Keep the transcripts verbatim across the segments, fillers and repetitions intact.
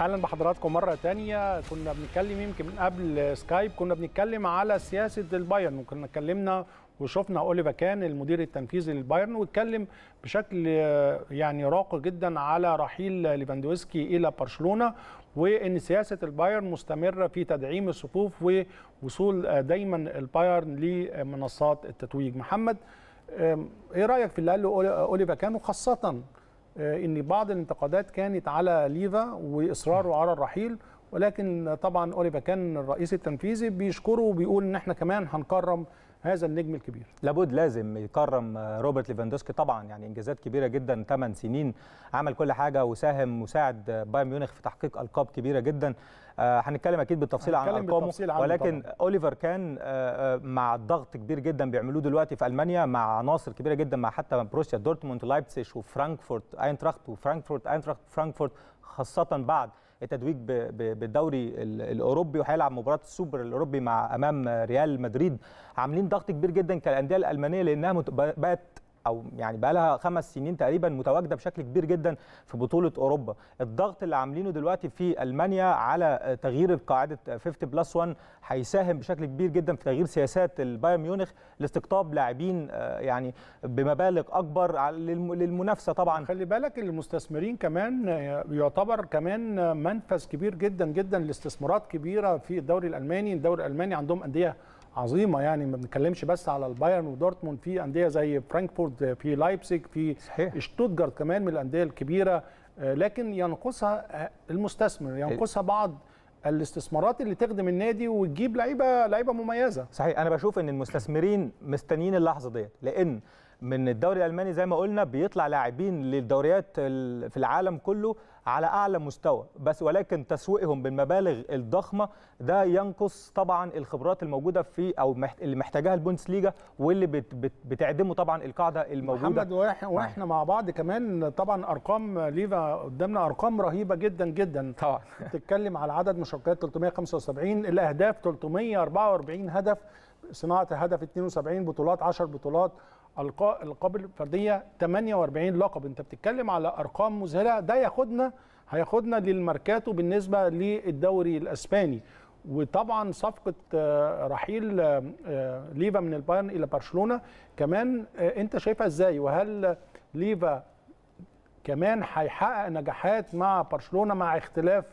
اهلا بحضراتكم مره تانية. كنا بنتكلم يمكن من قبل سكايب، كنا بنتكلم على سياسه البايرن، وكنا اتكلمنا وشفنا أوليفر كان المدير التنفيذي للبايرن، واتكلم بشكل يعني راق جدا على رحيل ليفاندوفسكي الى برشلونه، وان سياسه البايرن مستمره في تدعيم الصفوف ووصول دايما البايرن لمنصات التتويج. محمد، ايه رايك في اللي قاله أوليفر كان، وخاصه ان بعض الانتقادات كانت على ليفا واصراره على الرحيل، ولكن طبعا أوليفر كان الرئيس التنفيذي بيشكره وبيقول ان احنا كمان هنكرم هذا النجم الكبير. لابد لازم يكرم روبرت ليفاندوفسكي طبعا، يعني انجازات كبيره جدا، ثمان سنين عمل كل حاجه، وساهم مساعد بايرن ميونخ في تحقيق القاب كبيره جدا. آه هنتكلم اكيد بالتفصيل عن ارقامه، ولكن طبعاً أوليفر كان آه مع ضغط كبير جدا بيعملوه دلوقتي في المانيا، مع عناصر كبيره جدا، مع حتى بروسيا دورتموند، لايبزيج، وفرانكفورت اينتراخت، وفرانكفورت اينتراخت فرانكفورت، خاصه بعد التتويج بالدوري الاوروبي، وهيلعب مباراه السوبر الاوروبي مع امام ريال مدريد. عاملين ضغط كبير جدا كالانديه الالمانيه، لانها بقت او يعني بقى لها خمس سنين تقريبا متواجده بشكل كبير جدا في بطوله اوروبا. الضغط اللي عاملينه دلوقتي في المانيا على تغيير قاعده خمسين بلس واحد هيساهم بشكل كبير جدا في تغيير سياسات البايرن ميونخ لاستقطاب لاعبين يعني بمبالغ اكبر للمنافسه. طبعا خلي بالك المستثمرين كمان يعتبر كمان منفذ كبير جدا جدا لاستثمارات كبيره في الدوري الالماني. الدوري الالماني عندهم انديه عظيمه، يعني ما بنتكلمش بس على البايرن ودورتموند، في انديه زي فرانكفورت، في لايبزيج، في شتوتجارت كمان من الانديه الكبيره، لكن ينقصها المستثمر، ينقصها بعض الاستثمارات اللي تخدم النادي وتجيب لعيبه لعيبه مميزه. صحيح، انا بشوف ان المستثمرين مستنيين اللحظه ديت، لان من الدوري الالماني زي ما قلنا بيطلع لاعبين للدوريات في العالم كله على اعلى مستوى، بس ولكن تسويقهم بالمبالغ الضخمه ده ينقص طبعا الخبرات الموجوده في او اللي محتاجاها البوندسليجا، واللي بت بت بتعدمه طبعا القاعده الموجوده. محمد، واحنا مع بعض كمان طبعا ارقام ليفا قدامنا، ارقام رهيبه جدا جدا طبعا بتتكلم على عدد مشاركات ثلاثمائة وخمسة وسبعين، الاهداف ثلاثمائة وأربعة وأربعين هدف، صناعه هدف اثنين وسبعين بطولات، عشر بطولات، الألقاب الفردية ثمانية وأربعين لقب. انت بتتكلم على ارقام مذهله، ده ياخدنا هياخدنا للماركاتو بالنسبه للدوري الاسباني. وطبعا صفقه رحيل ليفا من البايرن الى برشلونه كمان انت شايفها ازاي؟ وهل ليفا كمان هيحقق نجاحات مع برشلونه مع اختلاف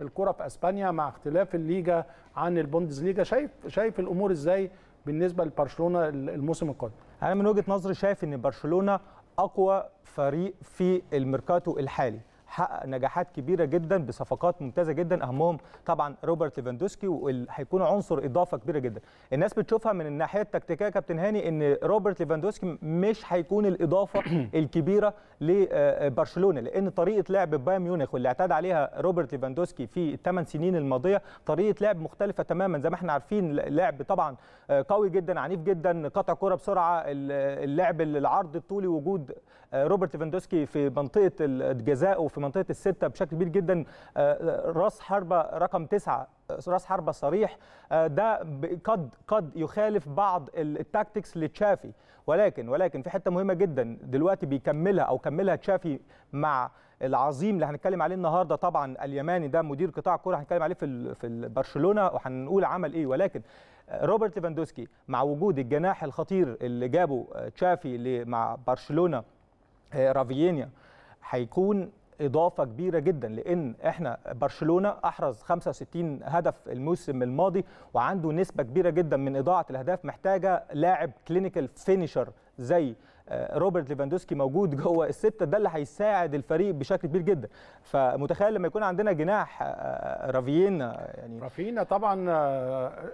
الكره في اسبانيا، مع اختلاف الليجا عن البوندسليجا؟ شايف شايف الامور ازاي بالنسبه لبرشلونه الموسم القادم؟ انا من وجهه نظري شايف ان برشلونه اقوى فريق في الميركاتو الحالي، حقق نجاحات كبيره جدا بصفقات ممتازه جدا، اهمهم طبعا روبرت ليفاندوفسكي، وهيكون عنصر اضافه كبيره جدا. الناس بتشوفها من الناحيه التكتيكيه كابتن هاني ان روبرت ليفاندوفسكي مش هيكون الاضافه الكبيره لبرشلونه، لان طريقه لعب بايرن ميونخ واللي اعتاد عليها روبرت ليفاندوفسكي في الثمان سنين الماضيه طريقه لعب مختلفه تماما. زي ما احنا عارفين لعب طبعا قوي جدا، عنيف جدا، قطع كره بسرعه، اللعب العرض الطولي، وجود روبرت ليفاندوفسكي في منطقه الجزاء وفي منطقه السته بشكل كبير جدا، راس حربه رقم تسعه، راس حربه صريح، ده قد قد يخالف بعض التاكتكس لتشافي، ولكن ولكن في حته مهمه جدا دلوقتي بيكملها او كملها تشافي مع العظيم اللي هنتكلم عليه النهارده طبعا اليماني، ده مدير قطاع كرة هنتكلم عليه في في برشلونه وهنقول عمل ايه. ولكن روبرت ليفاندوفسكي مع وجود الجناح الخطير اللي جابه تشافي مع برشلونه رافينيا هيكون اضافه كبيره جدا، لان احنا برشلونه احرز خمسة وستين هدف الموسم الماضي وعنده نسبه كبيره جدا من اضاعه الاهداف، محتاجه لاعب كلينيكال فينيشر زي روبرت ليفاندوفسكي موجود جوه السته، ده اللي هيساعد الفريق بشكل كبير جدا. فمتخيل لما يكون عندنا جناح رافينا، يعني رافينا طبعا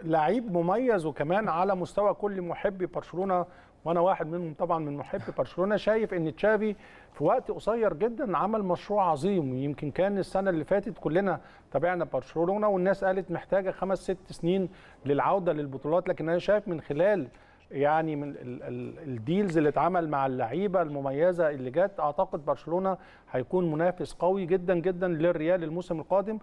لعيب مميز، وكمان على مستوى كل محبي برشلونه، وانا واحد منهم طبعا من محبي برشلونه، شايف ان تشافي في وقت قصير جدا عمل مشروع عظيم. يمكن كان السنه اللي فاتت كلنا تابعنا برشلونه والناس قالت محتاجه خمس ست سنين للعوده للبطولات، لكن انا شايف من خلال يعني من الديلز اللي اتعمل مع اللعيبه المميزه اللي جت، اعتقد برشلونه هيكون منافس قوي جدا جدا للريال الموسم القادم.